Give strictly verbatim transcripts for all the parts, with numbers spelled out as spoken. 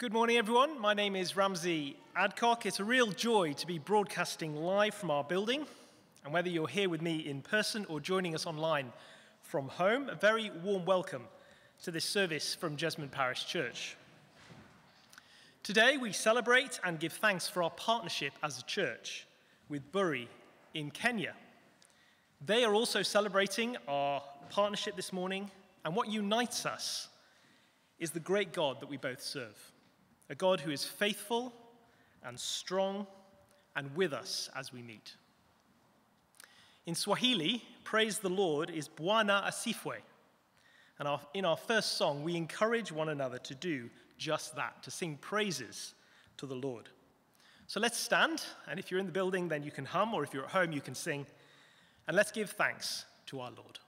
Good morning, everyone. My name is Ramsey Adcock. It's a real joy to be broadcasting live from our building. And whether you're here with me in person or joining us online from home, a very warm welcome to this service from Jesmond Parish Church. Today, we celebrate and give thanks for our partnership as a church with Buuri in Kenya. They are also celebrating our partnership this morning, and what unites us is the great God that we both serve. A God who is faithful and strong and with us as we meet. In Swahili, praise the Lord is Bwana Asifwe. And our, in our first song, we encourage one another to do just that, to sing praises to the Lord. So let's stand, and if you're in the building, then you can hum, or if you're at home, you can sing. And let's give thanks to our Lord.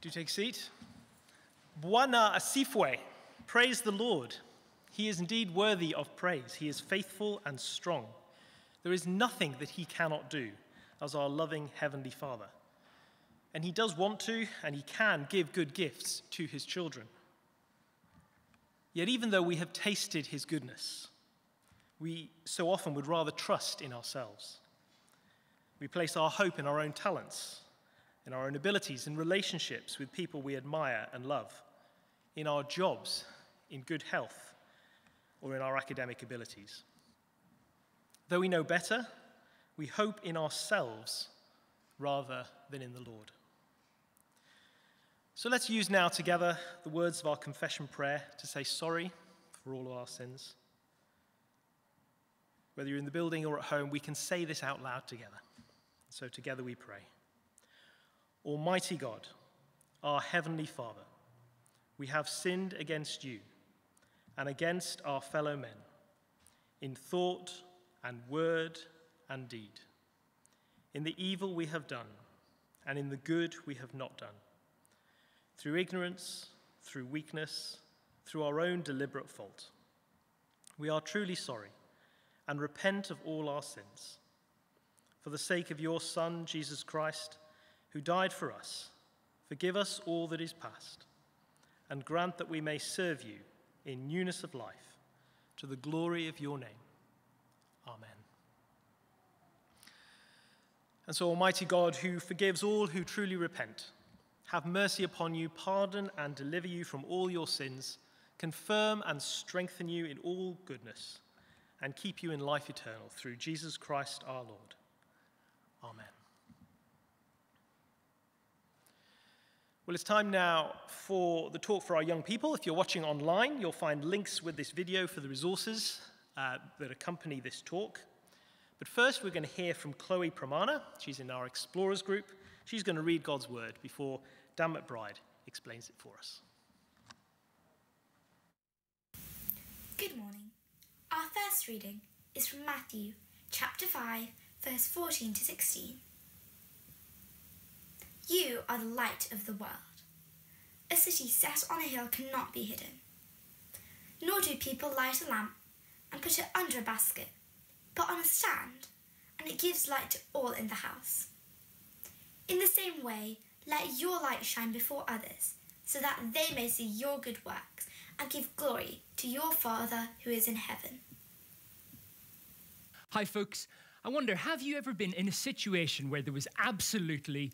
Do take a seat. Bwana Asifwe, praise the Lord. He is indeed worthy of praise. He is faithful and strong. There is nothing that he cannot do as our loving Heavenly Father. And he does want to, and he can give good gifts to his children. Yet even though we have tasted his goodness, we so often would rather trust in ourselves. We place our hope in our own talents, in our own abilities, in relationships with people we admire and love, in our jobs, in good health, or in our academic abilities. Though we know better, we hope in ourselves rather than in the Lord. So let's use now together the words of our confession prayer to say sorry for all of our sins. Whether you're in the building or at home, we can say this out loud together. So together we pray. Almighty God, our Heavenly Father, we have sinned against you and against our fellow men in thought and word and deed. In the evil we have done, and in the good we have not done. Through ignorance, through weakness, through our own deliberate fault. We are truly sorry and repent of all our sins. For the sake of your Son, Jesus Christ, who died for us, forgive us all that is past, and grant that we may serve you in newness of life, to the glory of your name. Amen. And so, Almighty God, who forgives all who truly repent, have mercy upon you, pardon and deliver you from all your sins, confirm and strengthen you in all goodness, and keep you in life eternal through Jesus Christ our Lord. Amen. Well, it's time now for the talk for our young people. If you're watching online, you'll find links with this video for the resources uh, that accompany this talk. But first, we're going to hear from Chloe Pramana. She's in our Explorers group. She's going to read God's word before Dan McBride explains it for us. Good morning. Our first reading is from Matthew, chapter five, verse fourteen to sixteen. You are the light of the world. A city set on a hill cannot be hidden. Nor do people light a lamp and put it under a basket, but on a stand, and it gives light to all in the house. In the same way, let your light shine before others, so that they may see your good works and give glory to your Father who is in heaven. Hi folks, I wonder, have you ever been in a situation where there was absolutely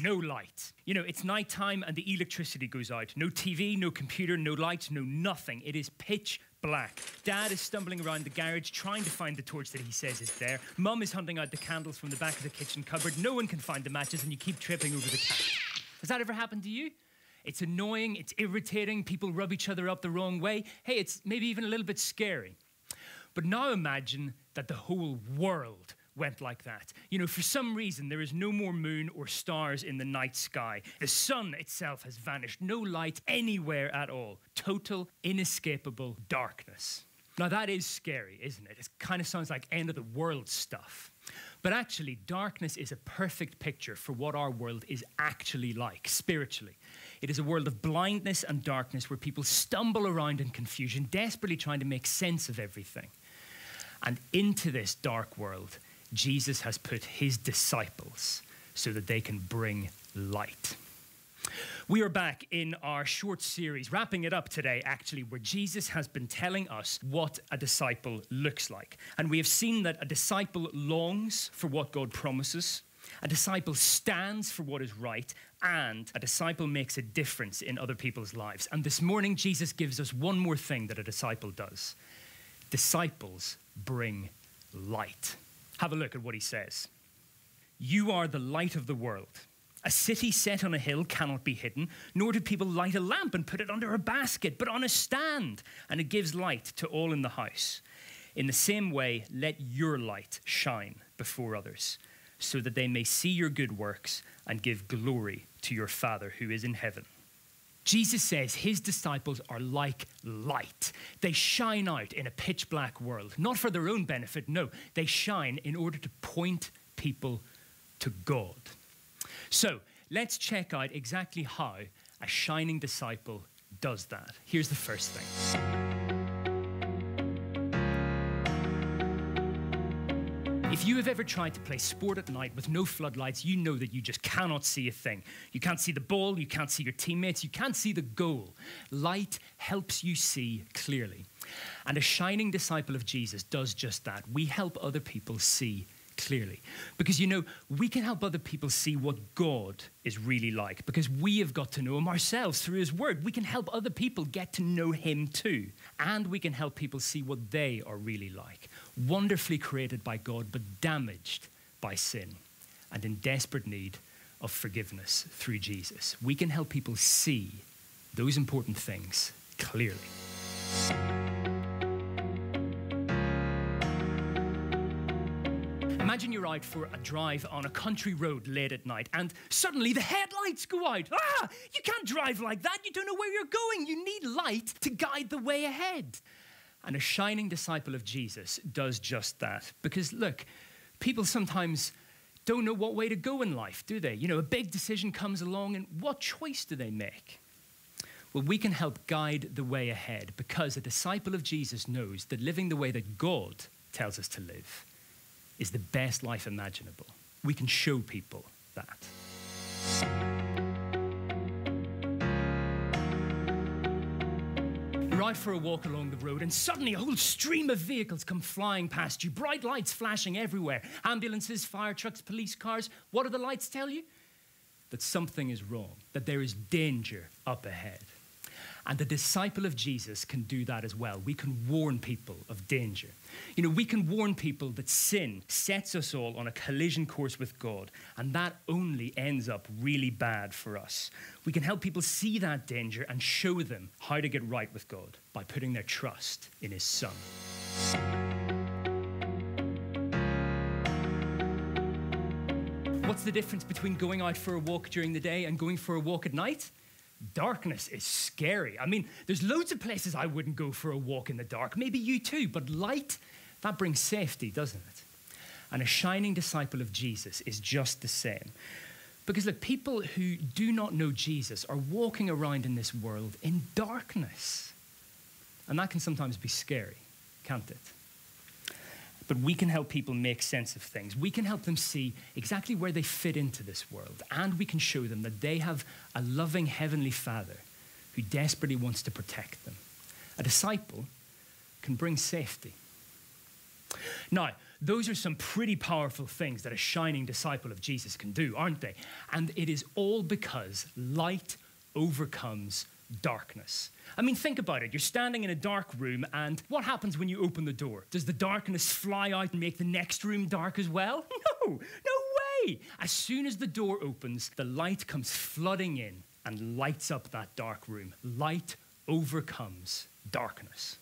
no light? You know, it's nighttime and the electricity goes out. No T V, no computer, no lights, no nothing. It is pitch black. Dad is stumbling around the garage trying to find the torch that he says is there. Mum is hunting out the candles from the back of the kitchen cupboard. No one can find the matches and you keep tripping over the couch. Has that ever happened to you? It's annoying, it's irritating, people rub each other up the wrong way. Hey, it's maybe even a little bit scary. But now imagine that the whole world went like that. You know, for some reason, there is no more moon or stars in the night sky. The sun itself has vanished. No light anywhere at all. Total, inescapable darkness. Now, that is scary, isn't it? It kind of sounds like end of the world stuff. But actually, darkness is a perfect picture for what our world is actually like, spiritually. It is a world of blindness and darkness where people stumble around in confusion, desperately trying to make sense of everything. And into this dark world, Jesus has put his disciples so that they can bring light. We are back in our short series, wrapping it up today, actually, where Jesus has been telling us what a disciple looks like. And we have seen that a disciple longs for what God promises, a disciple stands for what is right, and a disciple makes a difference in other people's lives. And this morning, Jesus gives us one more thing that a disciple does. Disciples bring light. Have a look at what he says. You are the light of the world. A city set on a hill cannot be hidden, nor do people light a lamp and put it under a basket, but on a stand, and it gives light to all in the house. In the same way, let your light shine before others, so that they may see your good works and give glory to your Father who is in heaven. Jesus says his disciples are like light. They shine out in a pitch black world, not for their own benefit, no. They shine in order to point people to God. So let's check out exactly how a shining disciple does that. Here's the first thing. If you have ever tried to play sport at night with no floodlights, you know that you just cannot see a thing. You can't see the ball, you can't see your teammates, you can't see the goal. Light helps you see clearly. And a shining disciple of Jesus does just that. We help other people see clearly. Because, you know, we can help other people see what God is really like. Because we have got to know him ourselves through his word. We can help other people get to know him too. And we can help people see what they are really like. Wonderfully created by God, but damaged by sin. And in desperate need of forgiveness through Jesus. We can help people see those important things clearly. Imagine you're out for a drive on a country road late at night and suddenly the headlights go out. Ah! You can't drive like that. You don't know where you're going. You need light to guide the way ahead. And a shining disciple of Jesus does just that. Because look, people sometimes don't know what way to go in life, do they? You know, a big decision comes along and what choice do they make? Well, we can help guide the way ahead because a disciple of Jesus knows that living the way that God tells us to live is the best life imaginable. We can show people that. Drive for a walk along the road and suddenly a whole stream of vehicles come flying past you. Bright lights flashing everywhere. Ambulances, fire trucks, police cars. What do the lights tell you? That something is wrong, that there is danger up ahead. And the disciple of Jesus can do that as well. We can warn people of danger. You know, we can warn people that sin sets us all on a collision course with God, and that only ends up really bad for us. We can help people see that danger and show them how to get right with God by putting their trust in his Son. What's the difference between going out for a walk during the day and going for a walk at night? Darkness is scary. I mean, there's loads of places I wouldn't go for a walk in the dark. Maybe you too, but light, that brings safety, doesn't it? And a shining disciple of Jesus is just the same. Because the people who do not know Jesus are walking around in this world in darkness. And that can sometimes be scary, can't it? But we can help people make sense of things. We can help them see exactly where they fit into this world. And we can show them that they have a loving Heavenly Father who desperately wants to protect them. A disciple can bring safety. Now, those are some pretty powerful things that a shining disciple of Jesus can do, aren't they? And it is all because light overcomes darkness. I mean, think about it. You're standing in a dark room, and what happens when you open the door? Does the darkness fly out and make the next room dark as well? No, no way. As soon as the door opens, the light comes flooding in and lights up that dark room. Light overcomes darkness,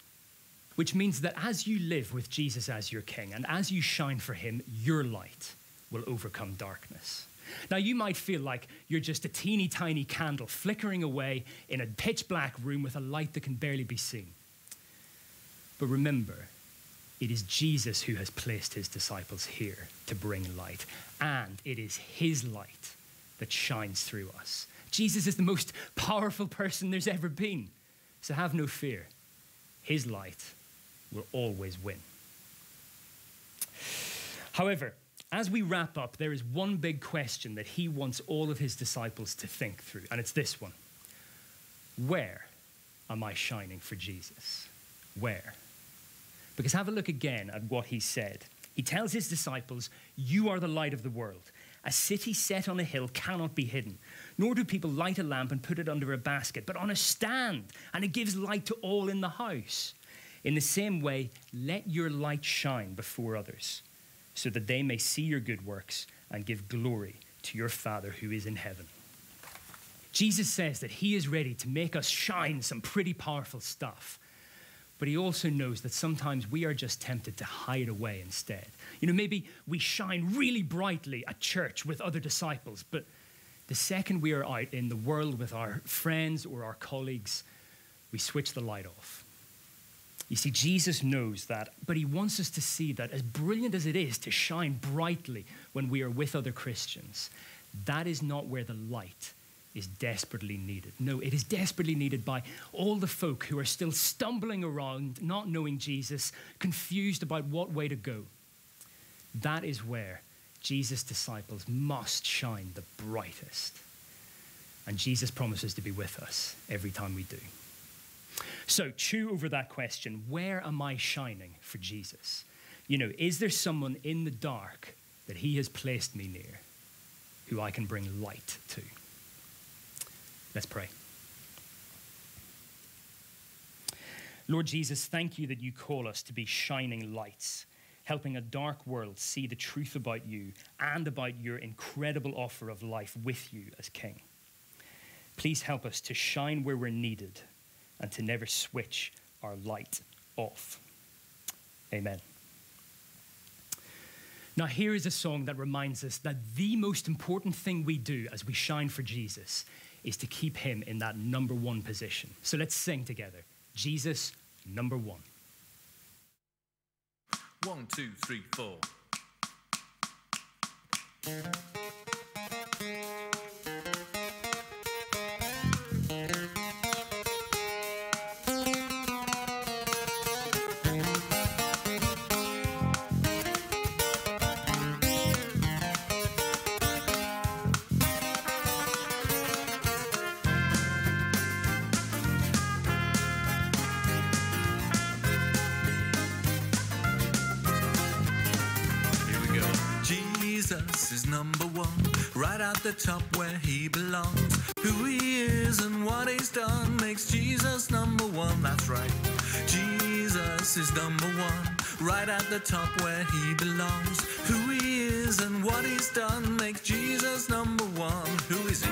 which means that as you live with Jesus as your King and as you shine for him, your light will overcome darkness. Now, you might feel like you're just a teeny tiny candle flickering away in a pitch black room with a light that can barely be seen. But remember, it is Jesus who has placed his disciples here to bring light, and it is his light that shines through us. Jesus is the most powerful person there's ever been, so have no fear. His light will always win. However, as we wrap up, there is one big question that he wants all of his disciples to think through, and it's this one. Where am I shining for Jesus? Where? Because have a look again at what he said. He tells his disciples, "You are the light of the world. A city set on a hill cannot be hidden, nor do people light a lamp and put it under a basket, but on a stand, and it gives light to all in the house. In the same way, let your light shine before others, so that they may see your good works and give glory to your Father who is in heaven." Jesus says that he is ready to make us shine some pretty powerful stuff, but he also knows that sometimes we are just tempted to hide away instead. You know, maybe we shine really brightly at church with other disciples, but the second we are out in the world with our friends or our colleagues, we switch the light off. You see, Jesus knows that, but he wants us to see that as brilliant as it is to shine brightly when we are with other Christians, that is not where the light is desperately needed. No, it is desperately needed by all the folk who are still stumbling around, not knowing Jesus, confused about what way to go. That is where Jesus' disciples must shine the brightest. And Jesus promises to be with us every time we do. So chew over that question, where am I shining for Jesus? You know, is there someone in the dark that he has placed me near who I can bring light to? Let's pray. Lord Jesus, thank you that you call us to be shining lights, helping a dark world see the truth about you and about your incredible offer of life with you as King. Please help us to shine where we're needed and to never switch our light off. Amen. Now, here is a song that reminds us that the most important thing we do as we shine for Jesus is to keep him in that number one position. So let's sing together, Jesus, number one. One, two, three, four. The top where he belongs. Who he is and what he's done makes Jesus number one. That's right. Jesus is number one, right at the top where he belongs. Who he is and what he's done makes Jesus number one. Who is he?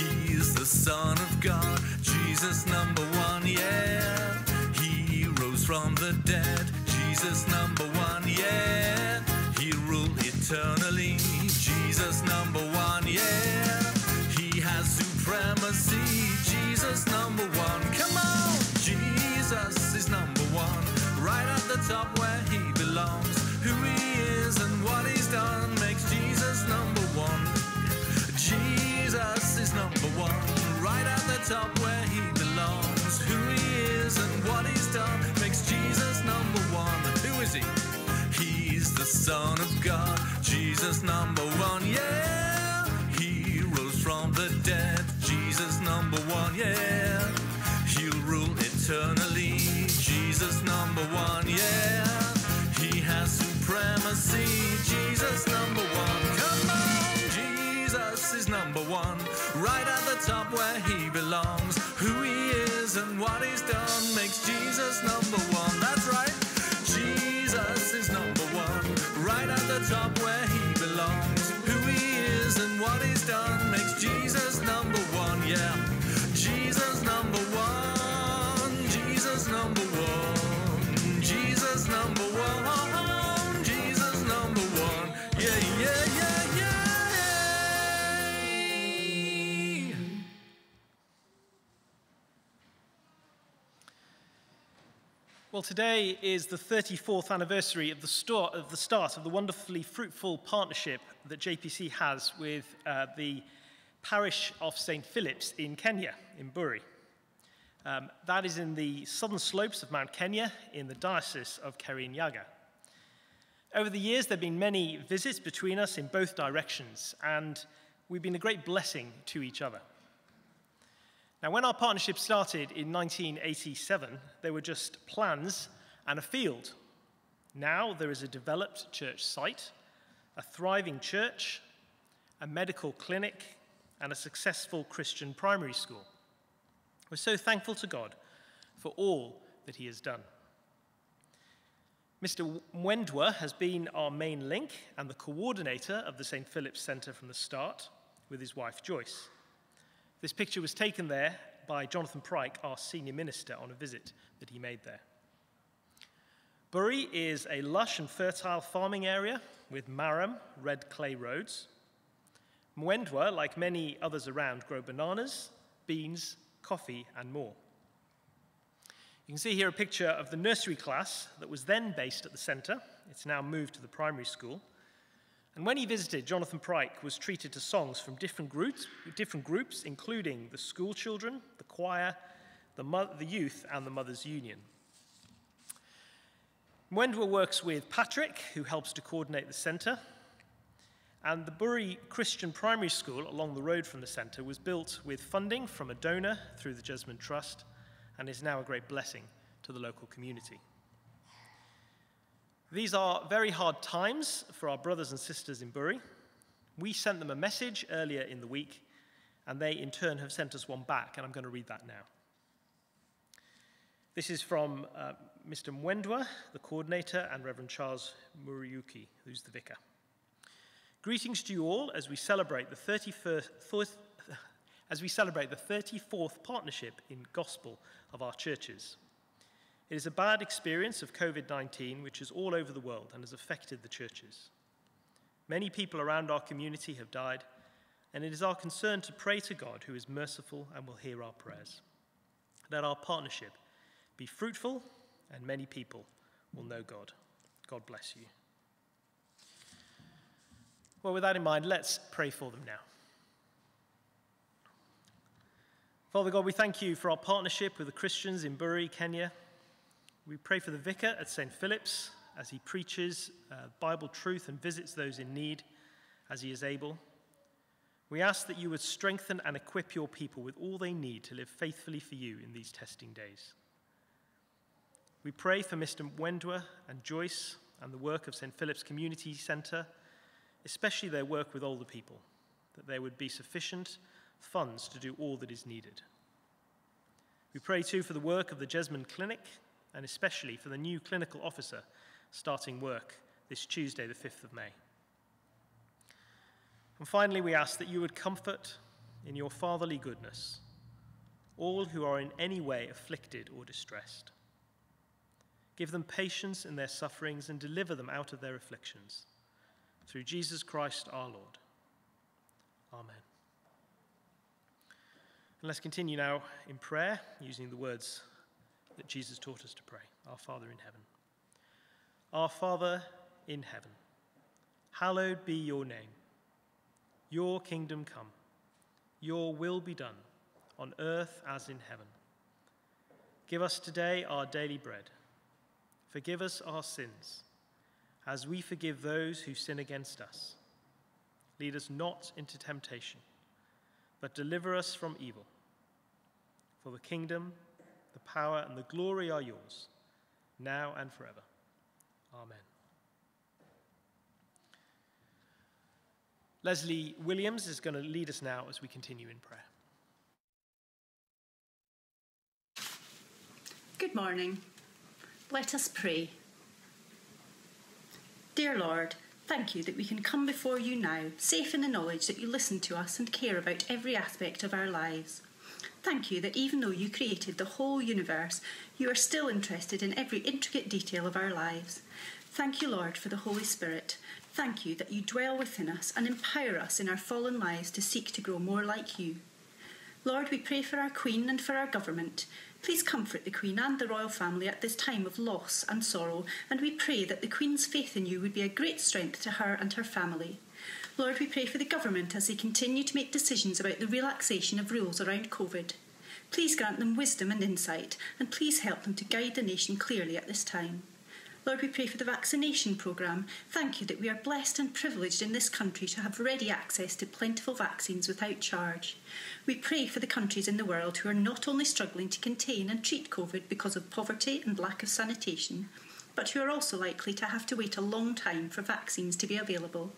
He is the Son of God, Jesus number one, yeah. He rose from the dead, Jesus number one, yeah. He ruled eternally, Jesus number one, yeah. He has supremacy, Jesus number one. Come on! Jesus is number one, right at the top where he belongs. Who he is and what he's done makes Jesus number one. Jesus is number one, right at the top where he belongs. Who he is and what he's done makes Jesus number one. Who is he? He's the Son of God, Jesus number one, yeah. He rose from the dead, Jesus number one, yeah. He'll rule eternally, Jesus number one, yeah. He has supremacy, Jesus number one. Come on! Jesus is number one, right at the top where he belongs. Who he is and what he's done makes Jesus number one. That's right. Jesus is number one, right at the top where he belongs. Who he is and what he's done makes Jesus number one, yeah. Jesus number one, Jesus number one, Jesus number one, Jesus number one, yeah, yeah, yeah, yeah. Well, today is the thirty-fourth anniversary of the start of the, start of the wonderfully fruitful partnership that J P C has with uh, the parish of Saint Philip's in Kenya, in Buuri. Um, that is in the southern slopes of Mount Kenya in the diocese of Kirinyaga. Over the years, there have been many visits between us in both directions, and we've been a great blessing to each other. Now, when our partnership started in nineteen eighty-seven, there were just plans and a field. Now there is a developed church site, a thriving church, a medical clinic, and a successful Christian primary school. We're so thankful to God for all that he has done. Mister Mwendwa has been our main link and the coordinator of the Saint Philip's Centre from the start with his wife, Joyce. This picture was taken there by Jonathan Pryke, our senior minister, on a visit that he made there. Buuri is a lush and fertile farming area with marram, red clay roads. Mwendwa, like many others around, grow bananas, beans, coffee, and more. You can see here a picture of the nursery class that was then based at the centre. It's now moved to the primary school. And when he visited, Jonathan Pryke was treated to songs from different groups, different groups including the school children, the choir, the, the youth, and the Mothers' Union. Mwendwa works with Patrick, who helps to coordinate the centre, and the Buuri Christian Primary School along the road from the centre was built with funding from a donor through the Jesmond Trust and is now a great blessing to the local community. These are very hard times for our brothers and sisters in Buuri. We sent them a message earlier in the week, and they in turn have sent us one back, and I'm going to read that now. This is from uh, Mister Mwendwa, the coordinator, and Reverend Charles Muriuki, who's the vicar. Greetings to you all as we celebrate the thirty-fourth partnership in gospel of our churches. It is a bad experience of COVID nineteen, which is all over the world and has affected the churches. Many people around our community have died, and it is our concern to pray to God, who is merciful and will hear our prayers. Let our partnership be fruitful, and many people will know God. God bless you. Well, with that in mind, let's pray for them now. Father God, we thank you for our partnership with the Christians in Buuri, Kenya. We pray for the vicar at Saint Philip's as he preaches uh, Bible truth and visits those in need as he is able. We ask that you would strengthen and equip your people with all they need to live faithfully for you in these testing days. We pray for Mister Mwendwa and Joyce and the work of Saint Philip's Community Centre, especially their work with older people, that there would be sufficient funds to do all that is needed. We pray too for the work of the Jesmond Clinic and especially for the new clinical officer starting work this Tuesday, the fifth of May. And finally, we ask that you would comfort in your fatherly goodness all who are in any way afflicted or distressed. Give them patience in their sufferings and deliver them out of their afflictions. Through Jesus Christ our Lord. Amen. And let's continue now in prayer using the words that Jesus taught us to pray. Our Father in heaven. Our Father in heaven, hallowed be your name. Your kingdom come, your will be done, on earth as in heaven. Give us today our daily bread. Forgive us our sins, as we forgive those who sin against us. Lead us not into temptation, but deliver us from evil. For the kingdom, the power, and the glory are yours, now and forever. Amen. Leslie Williams is going to lead us now as we continue in prayer. Good morning. Let us pray. Dear Lord, thank you that we can come before you now, safe in the knowledge that you listen to us and care about every aspect of our lives. Thank you that even though you created the whole universe, you are still interested in every intricate detail of our lives. Thank you, Lord, for the Holy Spirit. Thank you that you dwell within us and empower us in our fallen lives to seek to grow more like you. Lord, we pray for our Queen and for our government. Please comfort the Queen and the Royal Family at this time of loss and sorrow, and we pray that the Queen's faith in you would be a great strength to her and her family. Lord, we pray for the government as they continue to make decisions about the relaxation of rules around COVID. Please grant them wisdom and insight, and please help them to guide the nation clearly at this time. Lord, we pray for the vaccination programme. Thank you that we are blessed and privileged in this country to have ready access to plentiful vaccines without charge. We pray for the countries in the world who are not only struggling to contain and treat COVID because of poverty and lack of sanitation, but who are also likely to have to wait a long time for vaccines to be available.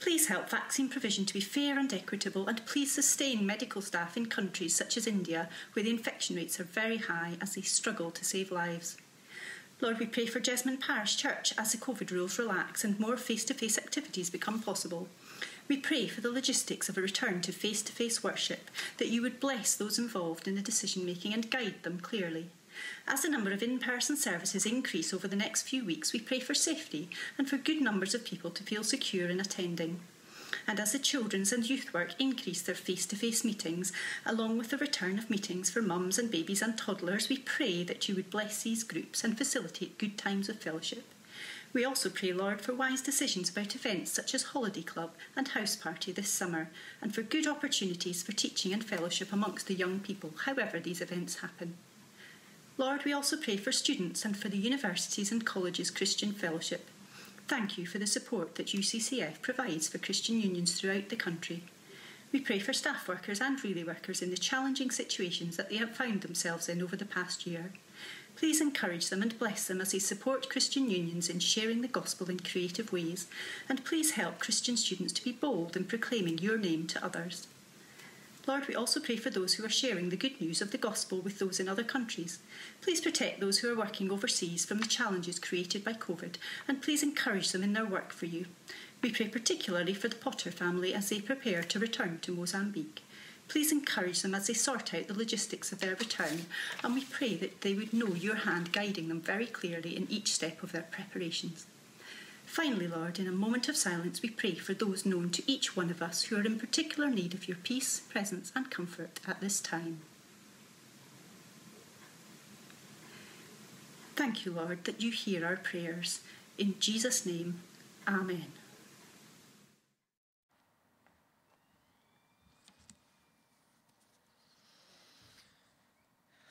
Please help vaccine provision to be fair and equitable, and please sustain medical staff in countries such as India, where the infection rates are very high as they struggle to save lives. Lord, we pray for Jesmond Parish Church as the COVID rules relax and more face-to-face activities become possible. We pray for the logistics of a return to face-to-face worship, that you would bless those involved in the decision-making and guide them clearly. As the number of in-person services increase over the next few weeks, we pray for safety and for good numbers of people to feel secure in attending. And as the children's and youth work increase their face-to-face meetings, along with the return of meetings for mums and babies and toddlers, we pray that you would bless these groups and facilitate good times of fellowship. We also pray, Lord, for wise decisions about events such as Holiday Club and House Party this summer, and for good opportunities for teaching and fellowship amongst the young people, however these events happen. Lord, we also pray for students and for the universities and colleges Christian Fellowship. Thank you for the support that U C C F provides for Christian unions throughout the country. We pray for staff workers and relay workers in the challenging situations that they have found themselves in over the past year. Please encourage them and bless them as they support Christian unions in sharing the gospel in creative ways, and please help Christian students to be bold in proclaiming your name to others. Lord, we also pray for those who are sharing the good news of the gospel with those in other countries. Please protect those who are working overseas from the challenges created by COVID, and please encourage them in their work for you. We pray particularly for the Potter family as they prepare to return to Mozambique. Please encourage them as they sort out the logistics of their return, and we pray that they would know your hand guiding them very clearly in each step of their preparations. Finally, Lord, in a moment of silence, we pray for those known to each one of us who are in particular need of your peace, presence, and comfort at this time. Thank you, Lord, that you hear our prayers. In Jesus' name, Amen.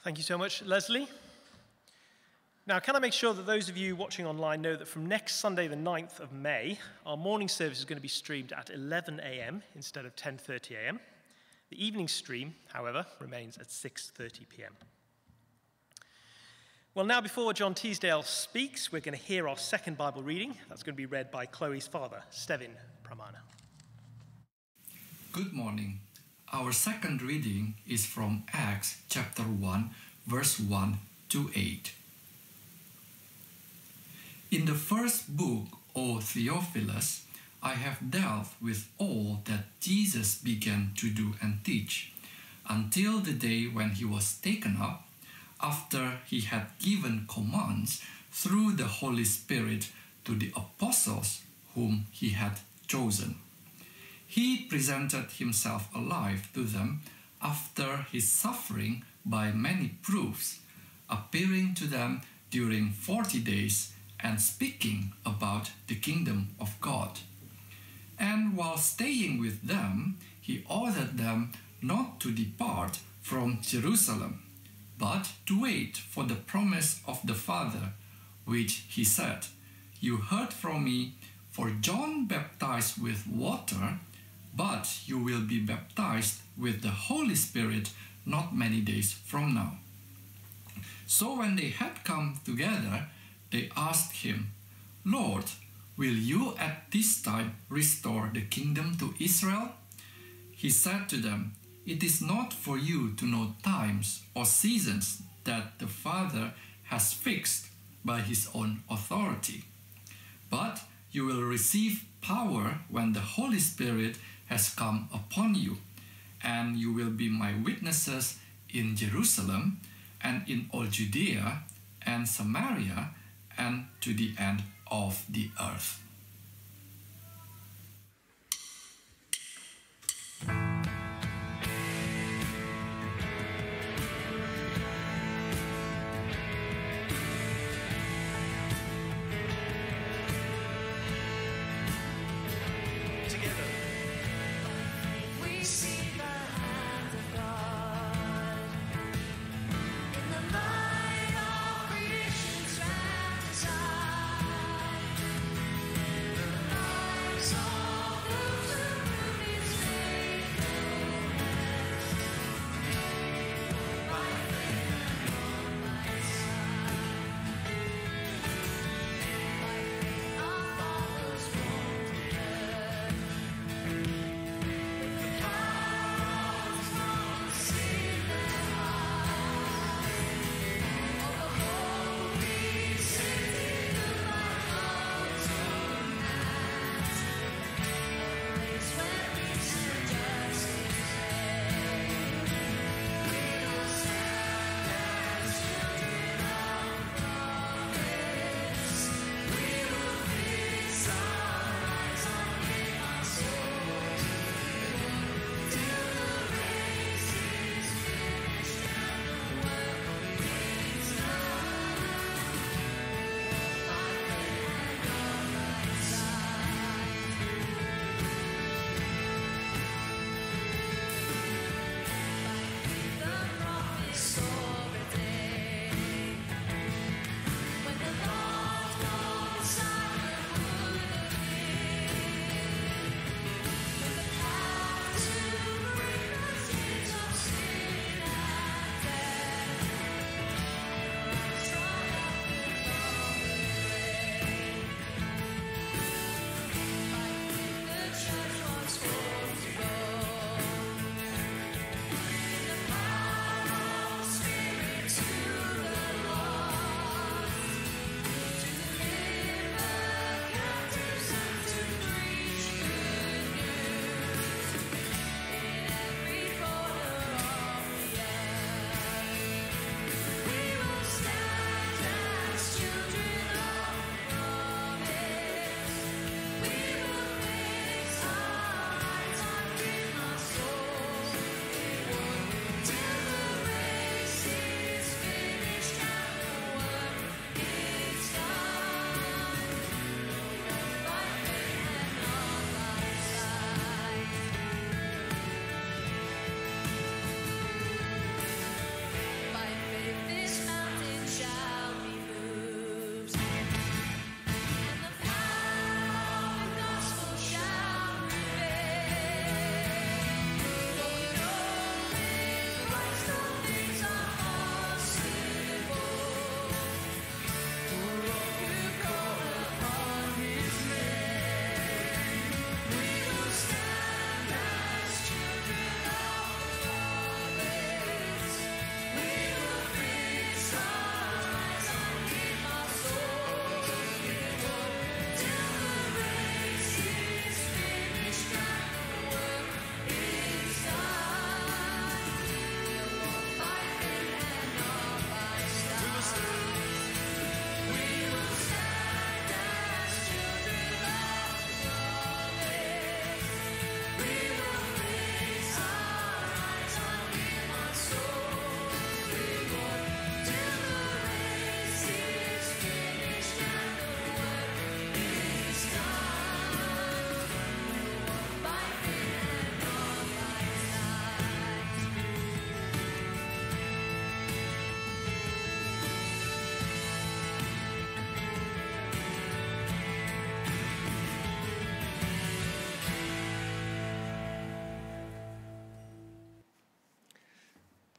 Thank you so much, Leslie. Now, can I make sure that those of you watching online know that from next Sunday, the ninth of May, our morning service is going to be streamed at eleven a m instead of ten thirty a m The evening stream, however, remains at six thirty p m Well, now before John Teasdale speaks, we're going to hear our second Bible reading. That's going to be read by Chloe's father, Stephen Pramana. Good morning. Our second reading is from Acts chapter one, verse one to eight. In the first book, O Theophilus, I have dealt with all that Jesus began to do and teach, until the day when he was taken up, after he had given commands through the Holy Spirit to the apostles whom he had chosen. He presented himself alive to them after his suffering by many proofs, appearing to them during forty days and speaking about the kingdom of God. And while staying with them, he ordered them not to depart from Jerusalem, but to wait for the promise of the Father, which he said, "You heard from me, for John baptized with water, but you will be baptized with the Holy Spirit not many days from now." So when they had come together, they asked him, "Lord, will you at this time restore the kingdom to Israel?" He said to them, "It is not for you to know times or seasons that the Father has fixed by his own authority, but you will receive power when the Holy Spirit has come upon you, and you will be my witnesses in Jerusalem and in all Judea and Samaria and to the end of the earth."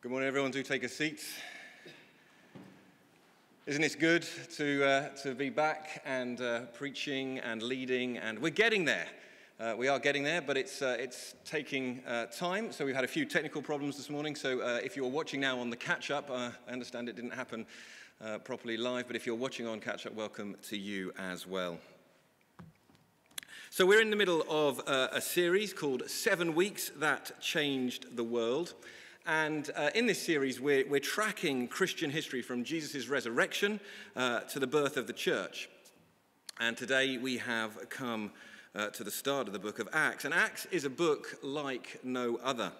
Good morning, everyone. Do take a seat. Isn't it good to, uh, to be back and uh, preaching and leading? And we're getting there. Uh, we are getting there, but it's, uh, it's taking uh, time. So we've had a few technical problems this morning. So uh, if you're watching now on the catch-up, uh, I understand it didn't happen uh, properly live. But if you're watching on catch-up, welcome to you as well. So we're in the middle of uh, a series called Seven Weeks That Changed the World. And uh, in this series, we're, we're tracking Christian history from Jesus' resurrection uh, to the birth of the church. And today we have come uh, to the start of the book of Acts. And Acts is a book like no other,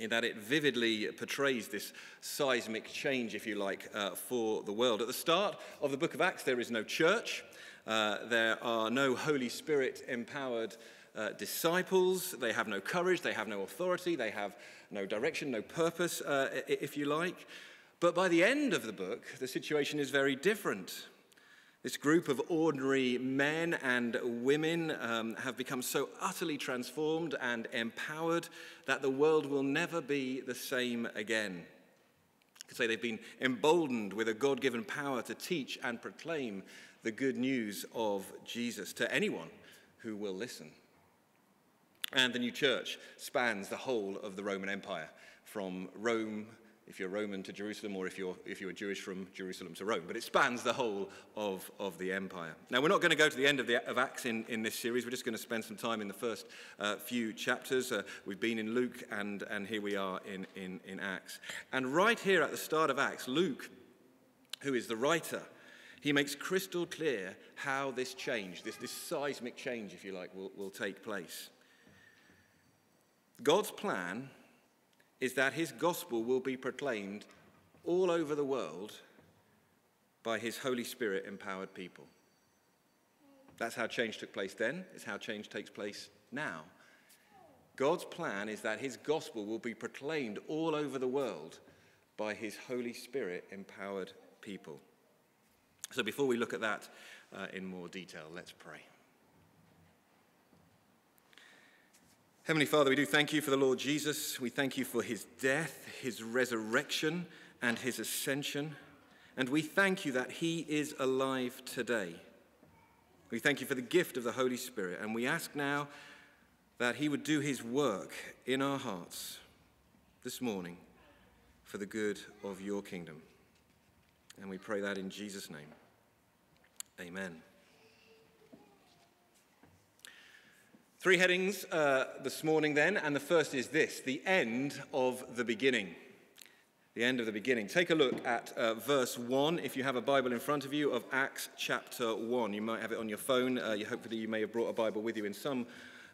in that it vividly portrays this seismic change, if you like, uh, for the world. At the start of the book of Acts, there is no church. Uh, there are no Holy Spirit-empowered Uh, disciples. They have no courage, they have no authority, they have no direction, no purpose, uh, if you like. But by the end of the book, the situation is very different. This group of ordinary men and women um, have become so utterly transformed and empowered that the world will never be the same again. You could say they've been emboldened with a God-given power to teach and proclaim the good news of Jesus to anyone who will listen. And the new church spans the whole of the Roman Empire, from Rome, if you're Roman, to Jerusalem, or if you're, if you're Jewish, from Jerusalem to Rome. But it spans the whole of, of the empire. Now, we're not going to go to the end of, the, of Acts in, in this series. We're just going to spend some time in the first uh, few chapters. Uh, we've been in Luke, and, and here we are in, in, in Acts. And right here at the start of Acts, Luke, who is the writer, he makes crystal clear how this change, this, this seismic change, if you like, will, will take place. God's plan is that his gospel will be proclaimed all over the world by his Holy Spirit-empowered people. That's how change took place then. It's how change takes place now. God's plan is that his gospel will be proclaimed all over the world by his Holy Spirit-empowered people. So before we look at that uh, in more detail, let's pray. Heavenly Father, we do thank you for the Lord Jesus. We thank you for his death, his resurrection, and his ascension. And we thank you that he is alive today. We thank you for the gift of the Holy Spirit. And we ask now that he would do his work in our hearts this morning for the good of your kingdom. And we pray that in Jesus' name. Amen. Three headings uh, this morning then, and the first is this, the end of the beginning. The end of the beginning. Take a look at uh, verse one, if you have a Bible in front of you, of Acts chapter one. You might have it on your phone. Uh, you, hopefully you may have brought a Bible with you in some,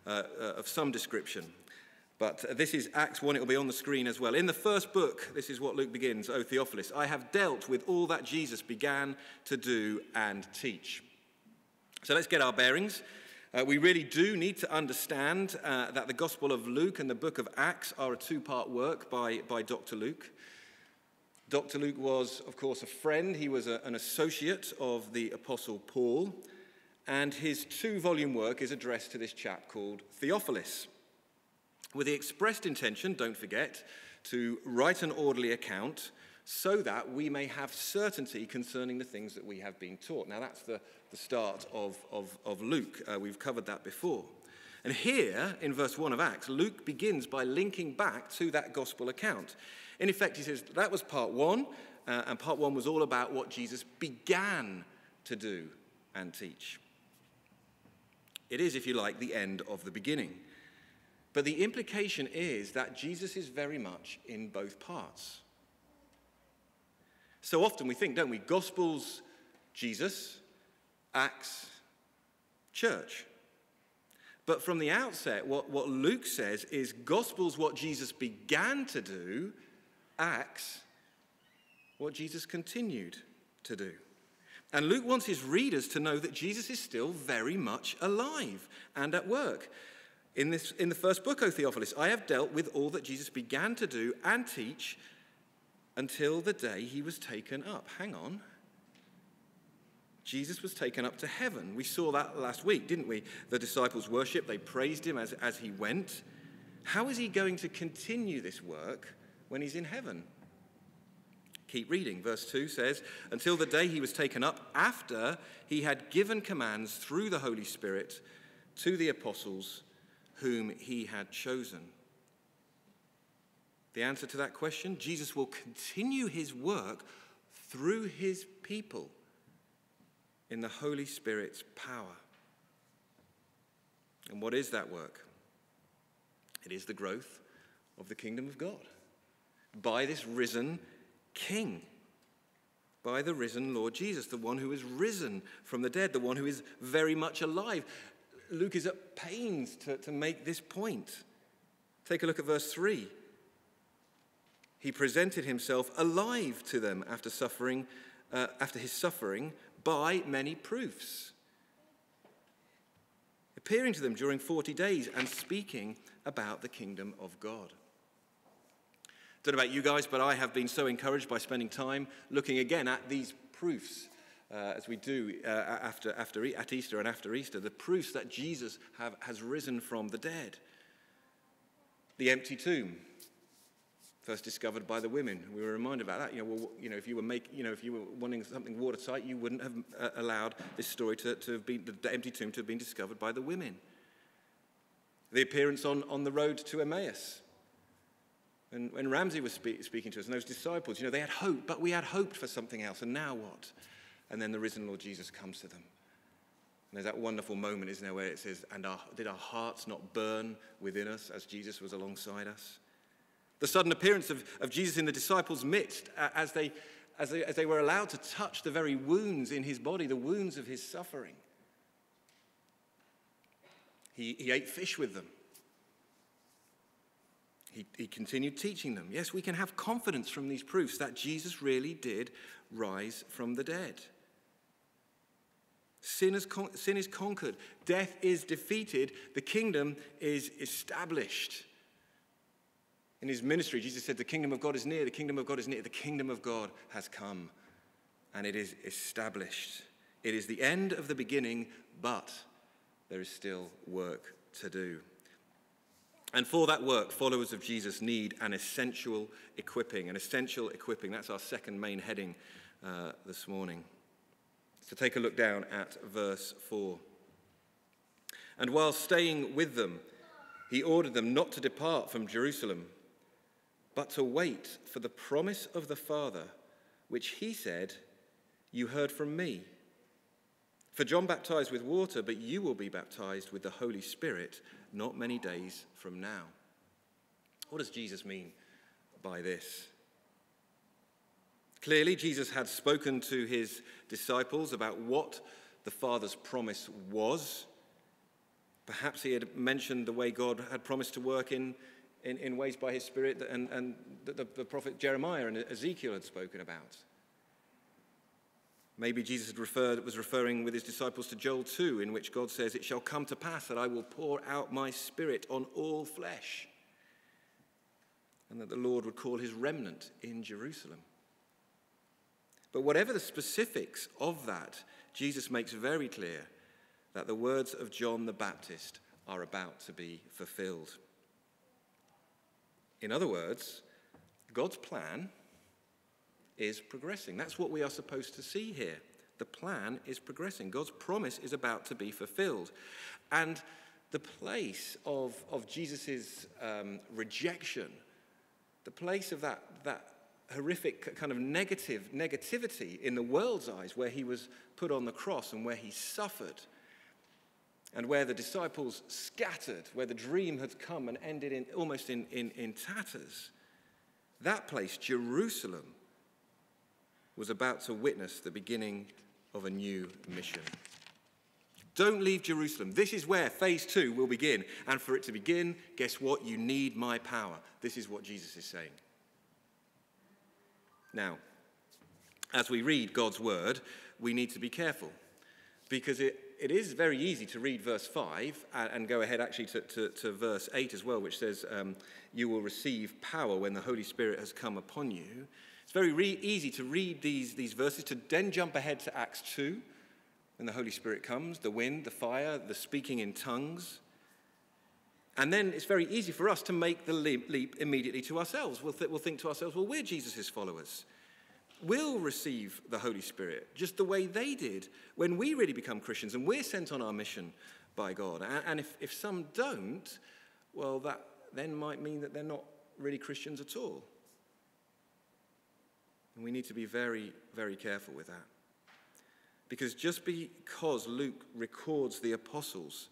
uh, uh, of some description. But uh, this is Acts one. It will be on the screen as well. In the first book, this is what Luke begins, O Theophilus, I have dealt with all that Jesus began to do and teach. So let's get our bearings. Uh, we really do need to understand uh, that the Gospel of Luke and the book of Acts are a two-part work by, by Doctor Luke. Doctor Luke was, of course, a friend. He was a, an associate of the Apostle Paul. And his two-volume work is addressed to this chap called Theophilus, with the expressed intention, don't forget, to write an orderly account so that we may have certainty concerning the things that we have been taught. Now, that's the, the start of, of, of Luke. Uh, we've covered that before. And here, in verse one of Acts, Luke begins by linking back to that gospel account. In effect, he says, that was part one, uh, and part one was all about what Jesus began to do and teach. It is, if you like, the end of the beginning. But the implication is that Jesus is very much in both parts. So often we think, don't we? Gospels, Jesus, Acts, church. But from the outset, what, what Luke says is Gospels, what Jesus began to do, Acts, what Jesus continued to do. And Luke wants his readers to know that Jesus is still very much alive and at work. In, this, in the first book, O Theophilus, I have dealt with all that Jesus began to do and teach until the day he was taken up. Hang on. Jesus was taken up to heaven. We saw that last week, didn't we? The disciples worshipped. They praised him as, as he went. How is he going to continue this work when he's in heaven. Keep reading. Verse two says, until the day he was taken up, after he had given commands through the Holy Spirit to the apostles whom he had chosen. The answer to that question, Jesus will continue his work through his people in the Holy Spirit's power. And what is that work? It is the growth of the kingdom of God by this risen King, by the risen Lord Jesus, the one who is risen from the dead, the one who is very much alive. Luke is at pains to, to make this point. Take a look at verse three. He presented himself alive to them after suffering, uh, after his suffering by many proofs, appearing to them during forty days and speaking about the kingdom of God. I don't know about you guys, but I have been so encouraged by spending time looking again at these proofs, uh, as we do uh, after, after e- at Easter and after Easter, the proofs that Jesus have, has risen from the dead. The empty tomb, first discovered by the women. We were reminded about that. You know, well, you know, if you were make, you know, if you were wanting something watertight, you wouldn't have uh, allowed this story to, to have been the empty tomb to have been discovered by the women. The appearance on, on the road to Emmaus. And when Ramsey was speak, speaking to us, and those disciples, you know, they had hope, but we had hoped for something else, and now what? And then the risen Lord Jesus comes to them. And there's that wonderful moment, isn't there, where it says, and our, did our hearts not burn within us as Jesus was alongside us? The sudden appearance of, of Jesus in the disciples' midst uh, as, they, as, they, as they were allowed to touch the very wounds in his body, the wounds of his suffering. He, he ate fish with them. He, he continued teaching them. Yes, we can have confidence from these proofs that Jesus really did rise from the dead. Sin is, con- sin is conquered. Death is defeated. The kingdom is established. In his ministry, Jesus said, the kingdom of God is near. The kingdom of God is near. The kingdom of God has come, and it is established. It is the end of the beginning, but there is still work to do. And for that work, followers of Jesus need an essential equipping. An essential equipping. That's our second main heading uh, this morning. So take a look down at verse four. And while staying with them, he ordered them not to depart from Jerusalem, but to wait for the promise of the Father, which he said, you heard from me. For John baptized with water, but you will be baptized with the Holy Spirit not many days from now. What does Jesus mean by this? Clearly, Jesus had spoken to his disciples about what the Father's promise was. Perhaps he had mentioned the way God had promised to work in, in, in ways by his Spirit, and, and that the, the prophet Jeremiah and Ezekiel had spoken about. Maybe Jesus had referred, was referring with his disciples to Joel two, in which God says, it shall come to pass that I will pour out my Spirit on all flesh, and that the Lord would call his remnant in Jerusalem. But whatever the specifics of that, Jesus makes very clear that the words of John the Baptist are about to be fulfilled. In other words, God's plan is progressing. That's what we are supposed to see here. The plan is progressing. God's promise is about to be fulfilled. And the place of, of Jesus' um, rejection, the place of that, that horrific kind of negative negativity in the world's eyes, where he was put on the cross and where he suffered, and where the disciples scattered, where the dream had come and ended in almost in, in, in tatters, that place, Jerusalem, was about to witness the beginning of a new mission. Don't leave Jerusalem. This is where phase two will begin. And for it to begin, guess what? You need my power. This is what Jesus is saying. Now, as we read God's word, we need to be careful, because it, it is very easy to read verse five and, and go ahead actually to, to, to verse eight as well, which says, um, you will receive power when the Holy Spirit has come upon you. It's very re- easy to read these, these verses, to then jump ahead to Acts two, when the Holy Spirit comes, the wind, the fire, the speaking in tongues. And then it's very easy for us to make the leap immediately to ourselves. We'll, th we'll think to ourselves, well, we're Jesus' followers. We'll receive the Holy Spirit just the way they did when we really become Christians and we're sent on our mission by God. And, and if, if some don't, well, that then might mean that they're not really Christians at all. And we need to be very, very careful with that. Because just because Luke records the apostles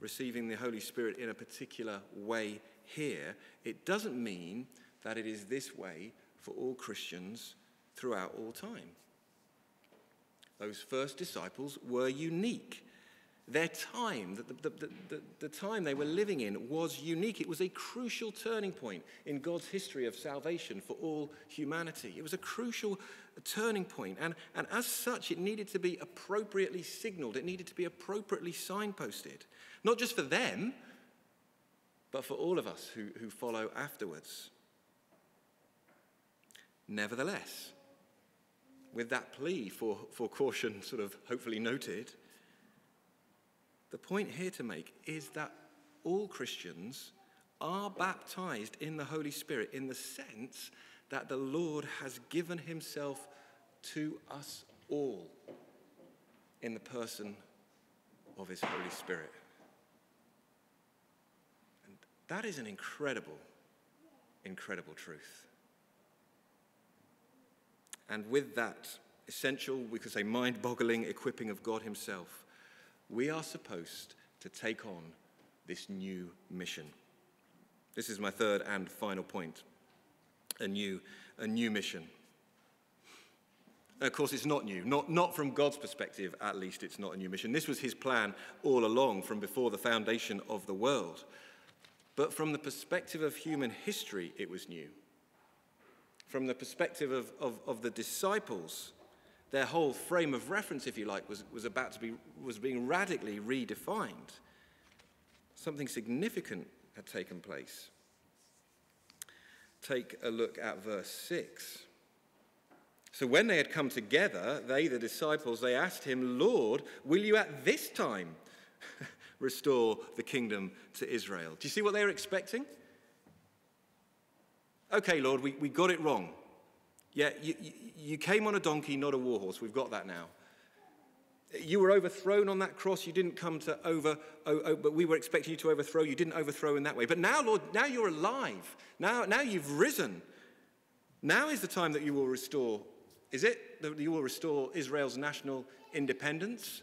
receiving the Holy Spirit in a particular way here, it doesn't mean that it is this way for all Christians throughout all time. Those first disciples were unique. Their time, the, the, the, the time they were living in was unique. It was a crucial turning point in God's history of salvation for all humanity. It was a crucial turning point. And, and as such, it needed to be appropriately signaled. It needed to be appropriately signposted. Not just for them, but for all of us who, who follow afterwards. Nevertheless, with that plea for, for caution sort of hopefully noted, the point here to make is that all Christians are baptized in the Holy Spirit in the sense that the Lord has given himself to us all in the person of his Holy Spirit. And that is an incredible, incredible truth. And with that essential, we could say, mind-boggling equipping of God himself, we are supposed to take on this new mission. This is my third and final point, a new, a new mission. And of course, it's not new, not, not from God's perspective, at least it's not a new mission. This was his plan all along from before the foundation of the world. But from the perspective of human history, it was new. From the perspective of, of, of the disciples, their whole frame of reference, if you like, was, was about to be, was being radically redefined. Something significant had taken place. Take a look at verse six. So when they had come together, they, the disciples, they asked him, "Lord, will you at this time restore the kingdom to Israel?" Do you see what they were expecting? Okay, Lord, we, we got it wrong. Yeah, you, you came on a donkey, not a war horse. We've got that now. You were overthrown on that cross. You didn't come to over, oh, oh, but we were expecting you to overthrow. You didn't overthrow in that way. But now, Lord, now you're alive. Now, now you've risen. Now is the time that you will restore. Is it that you will restore Israel's national independence?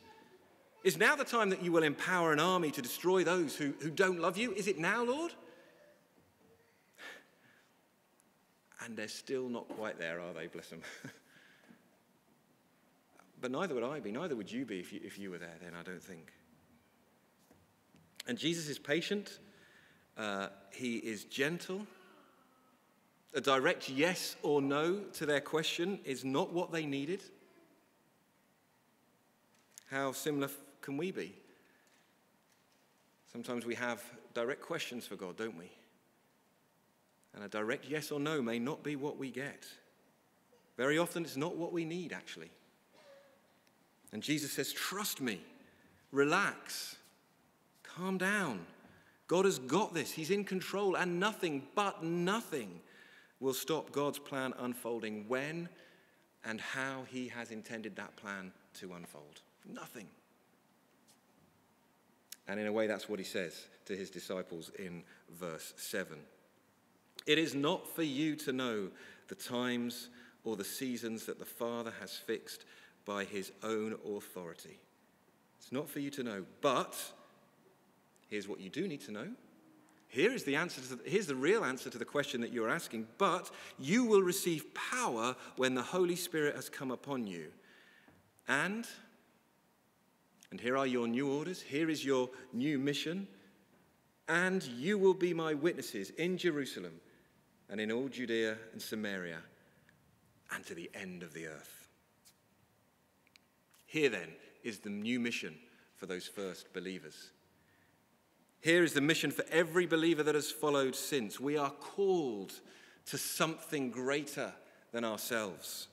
Is now the time that you will empower an army to destroy those who, who don't love you? Is it now, Lord? And they're still not quite there, are they? Bless them. But neither would I be, neither would you be if you, if you were there then, I don't think. And Jesus is patient. Uh, he is gentle. A direct yes or no to their question is not what they needed. How similar can we be? Sometimes we have direct questions for God, don't we? And a direct yes or no may not be what we get. Very often it's not what we need, actually. And Jesus says, trust me, relax, calm down. God has got this. He's in control, and nothing but nothing will stop God's plan unfolding when and how he has intended that plan to unfold. Nothing. And in a way, that's what he says to his disciples in verse seven. It is not for you to know the times or the seasons that the Father has fixed by his own authority. It's not for you to know, but here's what you do need to know. Here is the answer to the, here's the real answer to the question that you're asking. But you will receive power when the Holy Spirit has come upon you. And, and here are your new orders. Here is your new mission. And you will be my witnesses in Jerusalem and in all Judea and Samaria, and to the end of the earth. Here, then, is the new mission for those first believers. Here is the mission for every believer that has followed since. We are called to something greater than ourselves.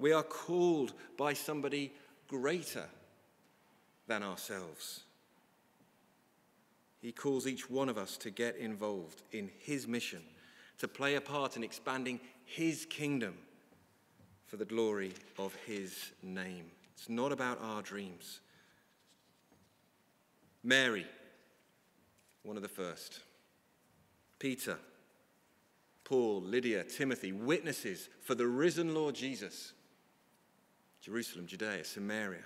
We are called by somebody greater than ourselves. He calls each one of us to get involved in his mission, to play a part in expanding his kingdom for the glory of his name. It's not about our dreams. Mary, one of the first. Peter, Paul, Lydia, Timothy, witnesses for the risen Lord Jesus. Jerusalem, Judea, Samaria.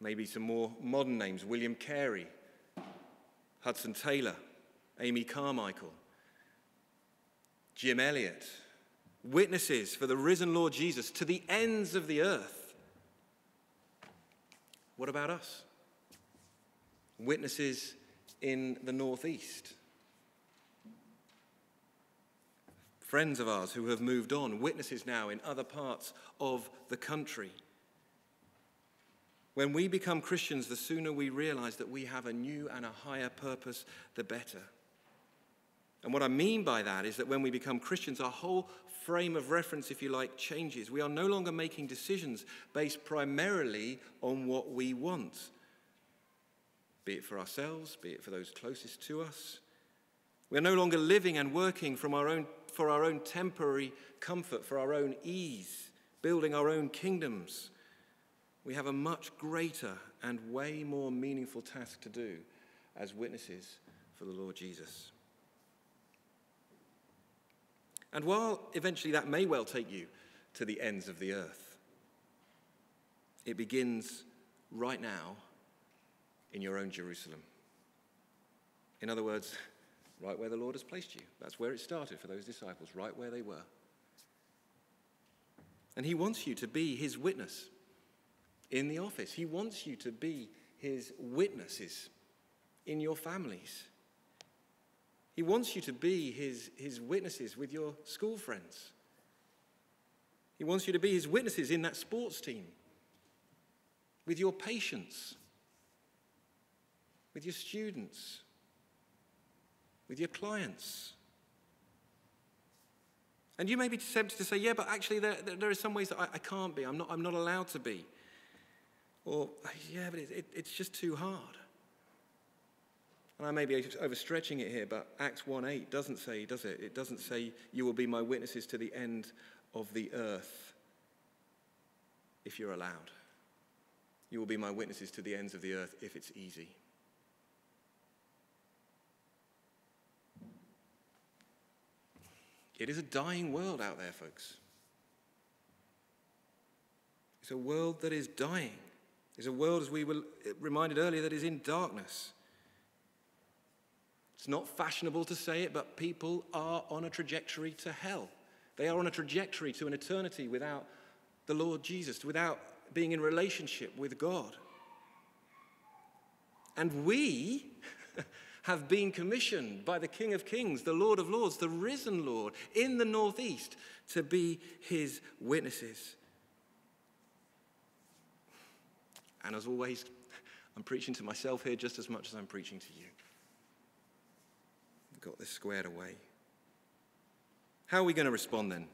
Maybe some more modern names, William Carey, Hudson Taylor, Amy Carmichael, Jim Elliott. Witnesses for the risen Lord Jesus to the ends of the earth. What about us? Witnesses in the northeast. Friends of ours who have moved on, witnesses now in other parts of the country. When we become Christians, the sooner we realize that we have a new and a higher purpose, the better. And what I mean by that is that when we become Christians, our whole frame of reference, if you like, changes. We are no longer making decisions based primarily on what we want, be it for ourselves, be it for those closest to us. We're no longer living and working from our own, for our own temporary comfort, for our own ease, building our own kingdoms. We have a much greater and way more meaningful task to do as witnesses for the Lord Jesus. And while eventually that may well take you to the ends of the earth, it begins right now in your own Jerusalem. In other words, right where the Lord has placed you. That's where it started for those disciples, right where they were. And he wants you to be his witness. In the office, he wants you to be his witnesses in your families. He wants you to be his, his witnesses with your school friends. He wants you to be his witnesses in that sports team, with your patients, with your students, with your clients. And you may be tempted to say, yeah, but actually there, there are some ways that I, I can't be. I'm not, I'm not allowed to be. Or, yeah, but it, it, it's just too hard. And I may be overstretching it here, but Acts one eight doesn't say, does it? It doesn't say, you will be my witnesses to the end of the earth, if you're allowed. You will be my witnesses to the ends of the earth, if it's easy. It is a dying world out there, folks. It's a world that is dying. It's a world, as we were reminded earlier, that is in darkness. It's not fashionable to say it, but people are on a trajectory to hell. They are on a trajectory to an eternity without the Lord Jesus, without being in relationship with God. And we have been commissioned by the King of Kings, the Lord of Lords, the risen Lord in the northeast to be his witnesses. And as always, I'm preaching to myself here just as much as I'm preaching to you. I've got this squared away. How are we going to respond then?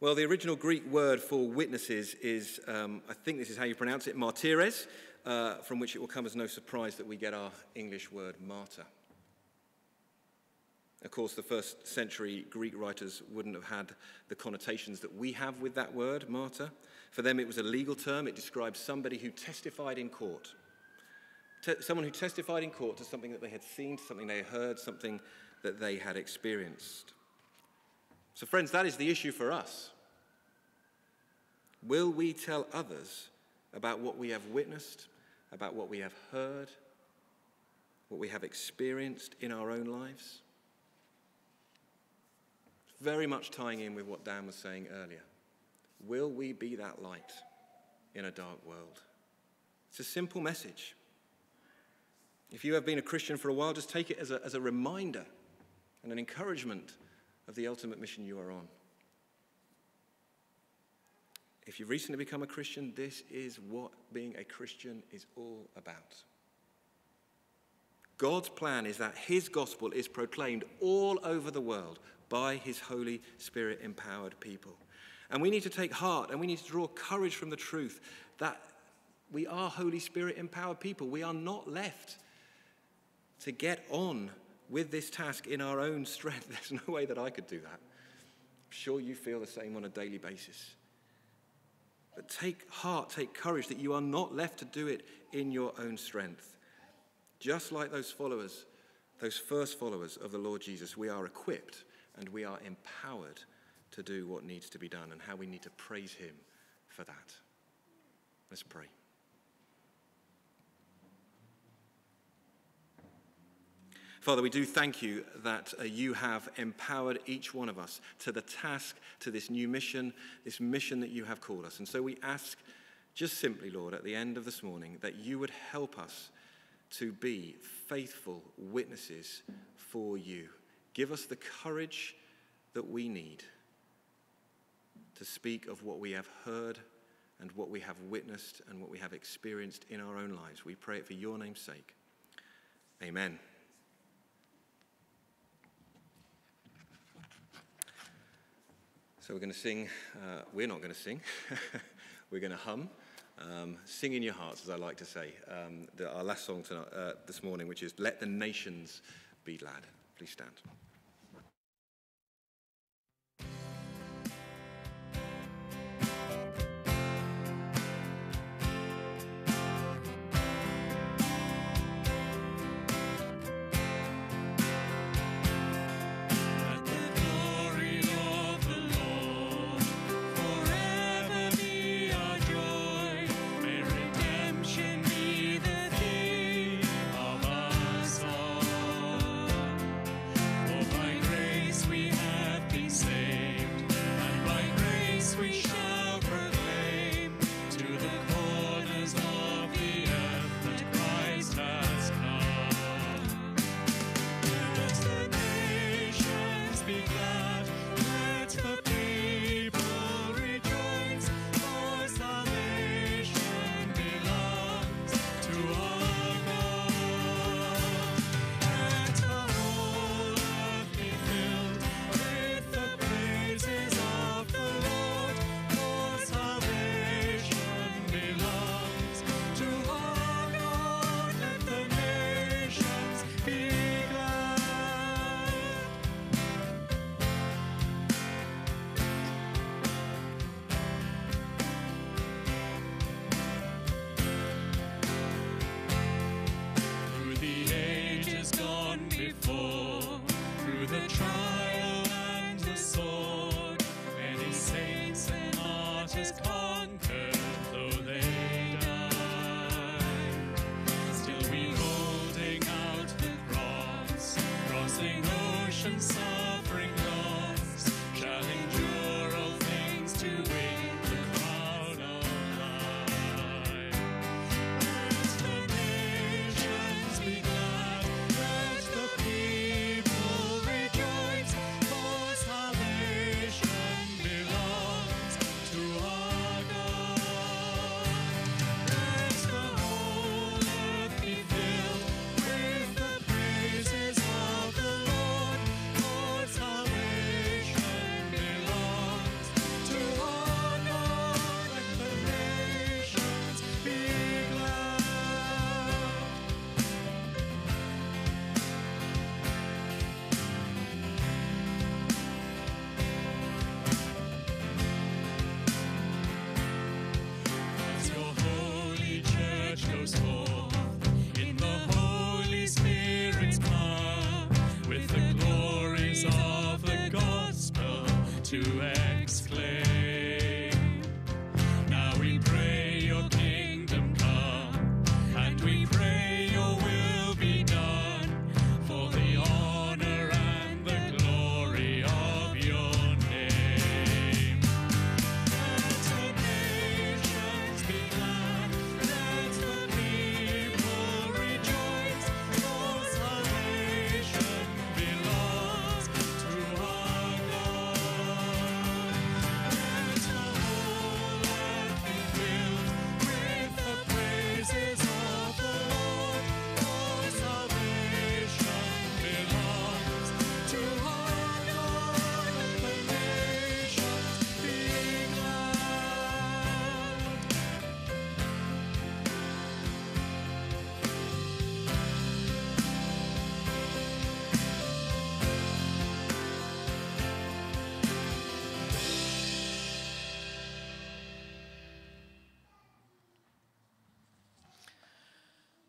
Well, the original Greek word for witnesses is, um, I think this is how you pronounce it, martires, uh, from which it will come as no surprise that we get our English word martyr. Of course, the first century Greek writers wouldn't have had the connotations that we have with that word, martyr. For them, it was a legal term. It describes somebody who testified in court. Te- someone who testified in court to something that they had seen, to something they heard, something that they had experienced. So, friends, that is the issue for us. Will we tell others about what we have witnessed, about what we have heard, what we have experienced in our own lives? Very much tying in with what Dan was saying earlier. Will we be that light in a dark world? It's a simple message. If you have been a Christian for a while, just take it as a, as a reminder and an encouragement of the ultimate mission you are on. If you've recently become a Christian, this is what being a Christian is all about. God's plan is that his gospel is proclaimed all over the world by his Holy Spirit-empowered people. And we need to take heart and we need to draw courage from the truth that We are Holy Spirit-empowered people. We are not left to get on with this task in our own strength. There's no way that I could do that. I'm sure you feel the same on a daily basis. But take heart, take courage that you are not left to do it in your own strength. Just like those followers, those first followers of the Lord Jesus, we are equipped and we are empowered to do what needs to be done and how we need to praise him for that. Let's pray. Father, we do thank you that uh, you have empowered each one of us to the task, to this new mission, this mission that you have called us. And so we ask just simply, Lord, at the end of this morning, that you would help us to be faithful witnesses for you. Give us the courage that we need to speak of what we have heard and what we have witnessed and what we have experienced in our own lives. We pray it for your name's sake. Amen. So we're going to sing, uh, we're not going to sing, we're going to hum, um, sing in your hearts, as I like to say, um, the, our last song tonight, uh, this morning, which is Let the Nations Be Glad. Please stand.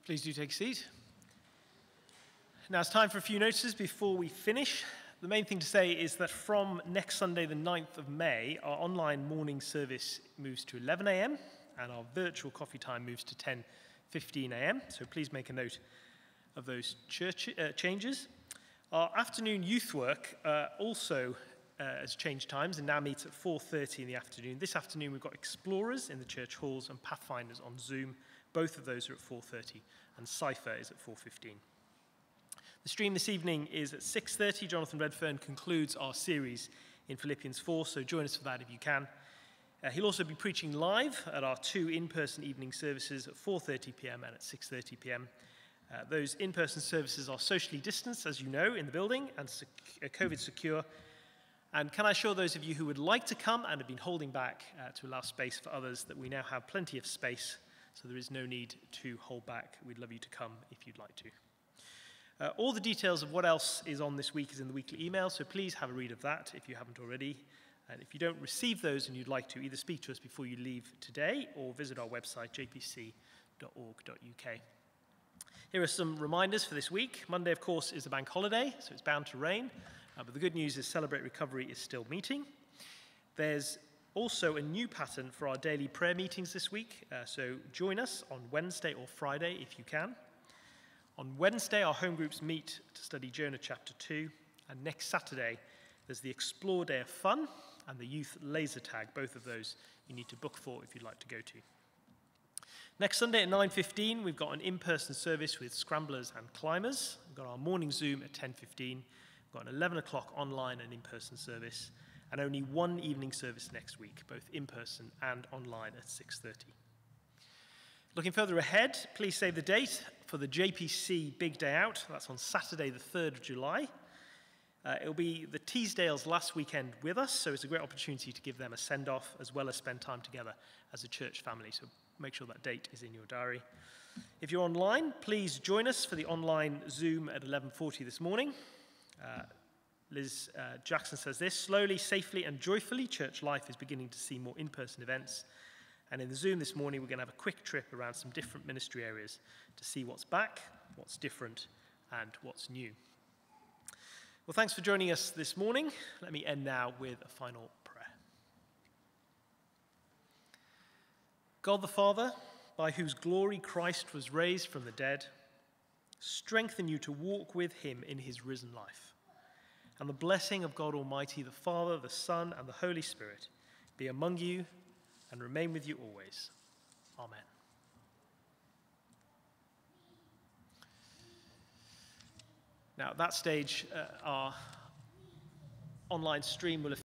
Please do take a seat. Now it's time for a few notices before we finish. The main thing to say is that from next Sunday, the ninth of May, our online morning service moves to eleven a m and our virtual coffee time moves to ten fifteen a m So please make a note of those church, uh, changes. Our afternoon youth work uh, also uh, has changed times and now meets at four thirty in the afternoon. This afternoon we've got Explorers in the church halls and Pathfinders on Zoom. Both of those are at four thirty, and Cypher is at four fifteen. The stream this evening is at six thirty. Jonathan Redfern concludes our series in Philippians four, so join us for that if you can. Uh, he'll also be preaching live at our two in-person evening services at four thirty p m and at six thirty p m Uh, those in-person services are socially distanced, as you know, in the building, and sec uh, COVID secure. And can I assure those of you who would like to come and have been holding back uh, to allow space for others that we now have plenty of space, so there is no need to hold back. We'd love you to come if you'd like to. Uh, all the details of what else is on this week is in the weekly email, so please have a read of that if you haven't already. And if you don't receive those and you'd like to, either speak to us before you leave today or visit our website, j p c dot org dot u k. Here are some reminders for this week. Monday, of course, is a bank holiday, so it's bound to rain. Uh, but the good news is Celebrate Recovery is still meeting. There's also a new pattern for our daily prayer meetings this week, uh, so join us on Wednesday or Friday if you can. On Wednesday, our home groups meet to study Jonah chapter two, and next Saturday, there's the Explore Day of Fun and the Youth Laser Tag. Both of those you need to book for if you'd like to go to. Next Sunday at nine fifteen, we've got an in-person service with Scramblers and Climbers. We've got our morning Zoom at ten fifteen. We've got an eleven o'clock online and in-person service, and only one evening service next week, both in-person and online at six thirty. Looking further ahead, please save the date for the J P C Big Day Out. That's on Saturday, the third of July. Uh, it'll be the Teasdales' last weekend with us, so it's a great opportunity to give them a send-off as well as spend time together as a church family. So make sure that date is in your diary. If you're online, please join us for the online Zoom at eleven forty this morning. Uh, Liz uh, Jackson says this: slowly, safely, and joyfully, church life is beginning to see more in-person events. And in the Zoom this morning, we're going to have a quick trip around some different ministry areas to see what's back, what's different, and what's new. Well, thanks for joining us this morning. Let me end now with a final prayer. God the Father, by whose glory Christ was raised from the dead, strengthen you to walk with him in his risen life. And the blessing of God Almighty, the Father, the Son, and the Holy Spirit be among you and remain with you always. Amen. Now, at that stage, uh, our online stream will have